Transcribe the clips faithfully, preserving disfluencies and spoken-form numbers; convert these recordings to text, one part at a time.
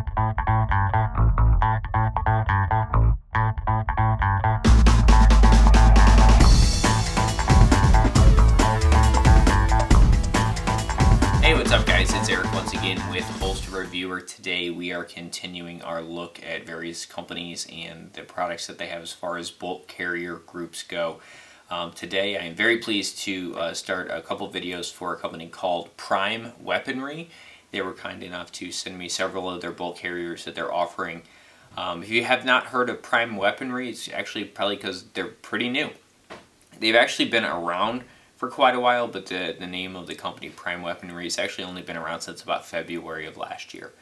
Hey, what's up guys, it's Eric once again with Holster Reviewer. Today we are continuing our look at various companies and the products that they have as far as bulk carrier groups go. Um, today I am very pleased to uh, start a couple videos for a company called Prime Weaponry. They were kind enough to send me several of their bulk carriers that they're offering. Um, if you have not heard of Prime Weaponry, it's actually probably because they're pretty new. They've actually been around for quite a while, but the, the name of the company, Prime Weaponry, has actually only been around since about February of last year.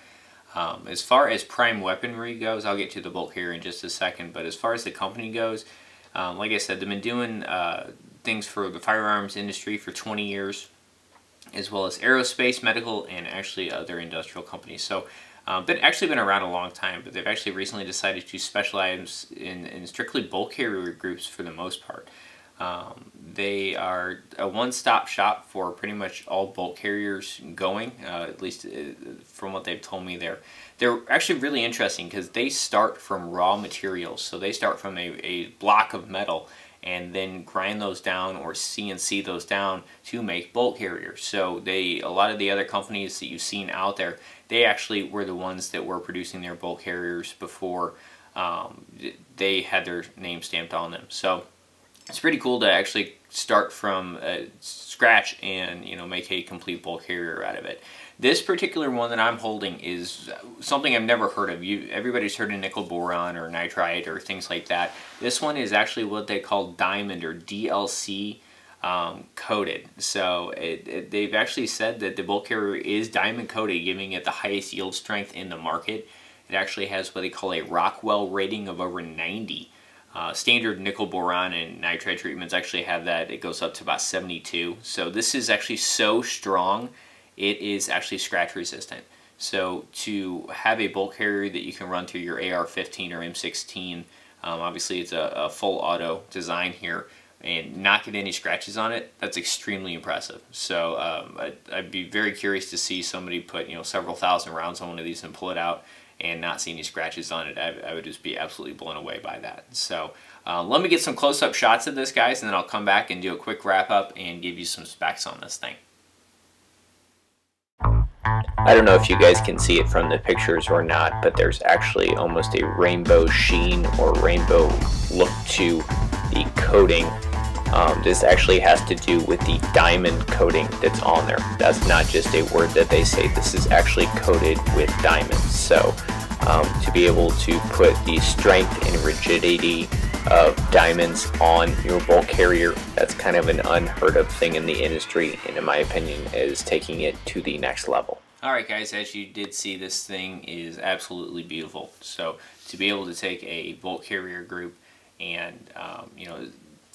Um, as far as Prime Weaponry goes, I'll get to the bulk carrier in just a second, but as far as the company goes, um, like I said, they've been doing uh, things for the firearms industry for twenty years. As well as aerospace, medical, and actually other industrial companies. So um, they've actually been around a long time, but they've actually recently decided to specialize in, in strictly bulk carrier groups for the most part. Um, they are a one-stop shop for pretty much all bulk carriers going, uh, at least from what they've told me there. They're actually really interesting because they start from raw materials. So they start from a, a block of metal and then grind those down or C N C those down to make bulk carriers. So they, a lot of the other companies that you've seen out there, they actually were the ones that were producing their bulk carriers before um, they had their name stamped on them. So it's pretty cool to actually start from uh, scratch and, you know, make a complete bulk carrier out of it. This particular one that I'm holding is something I've never heard of. You, everybody's heard of nickel boron or nitride or things like that. This one is actually what they call diamond or D L C um, coated. So it, it, they've actually said that the bulk carrier is diamond coated, giving it the highest yield strength in the market. It actually has what they call a Rockwell rating of over ninety. Uh, standard nickel boron and nitride treatments actually have that. It goes up to about seventy-two. So this is actually so strong, it is actually scratch resistant. So to have a bulk carrier that you can run through your A R fifteen or M sixteen, um, obviously it's a, a full auto design here, and not get any scratches on it, that's extremely impressive. So um, I'd, I'd be very curious to see somebody put, you know, several thousand rounds on one of these and pull it out and not see any scratches on it. I, I would just be absolutely blown away by that. So uh, let me get some close-up shots of this, guys, and then I'll come back and do a quick wrap-up and give you some specs on this thing. I don't know if you guys can see it from the pictures or not, but there's actually almost a rainbow sheen or rainbow look to the coating. Um, this actually has to do with the diamond coating that's on there. That's not just a word that they say. This is actually coated with diamonds. So um, to be able to put the strength and rigidity of diamonds on your bulk carrier, that's kind of an unheard of thing in the industry, and in my opinion is taking it to the next level. Alright guys, as you did see, this thing is absolutely beautiful. So to be able to take a bulk carrier group and um, you know,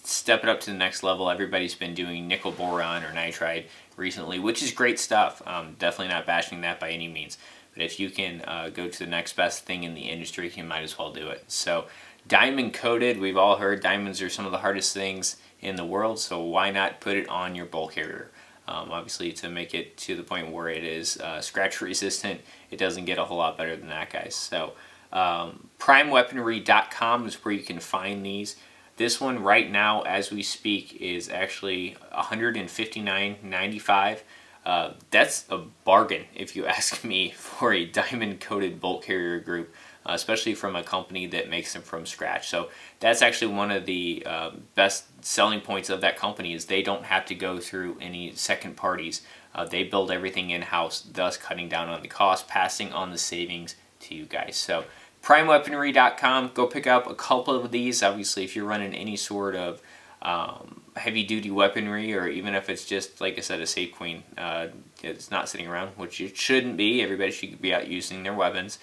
step it up to the next level. Everybody's been doing nickel boron or nitride recently, which is great stuff. Um, definitely not bashing that by any means. But if you can uh, go to the next best thing in the industry, you might as well do it. So diamond coated, we've all heard diamonds are some of the hardest things in the world, so why not put it on your bulk carrier? Um, obviously to make it to the point where it is uh, scratch resistant, it doesn't get a whole lot better than that, guys. So um, Prime Weaponry dot com is where you can find these. This one right now, as we speak, is actually one hundred fifty-nine ninety-five. Uh, that's a bargain, if you ask me, for a diamond-coated bulk carrier group, uh, especially from a company that makes them from scratch. So that's actually one of the uh, best selling points of that company is they don't have to go through any second parties. Uh, they build everything in-house, thus cutting down on the cost, passing on the savings to you guys. So Prime Weaponry dot com, go pick up a couple of these. Obviously, if you're running any sort of um, heavy-duty weaponry, or even if it's just, like I said, a safe queen, uh, it's not sitting around, which it shouldn't be. Everybody should be out using their weapons.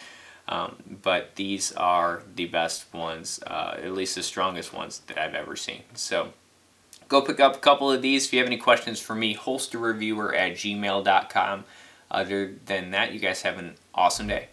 Um, but these are the best ones, uh, at least the strongest ones that I've ever seen. So go pick up a couple of these. If you have any questions for me, holster reviewer at gmail dot com. Other than that, you guys have an awesome day.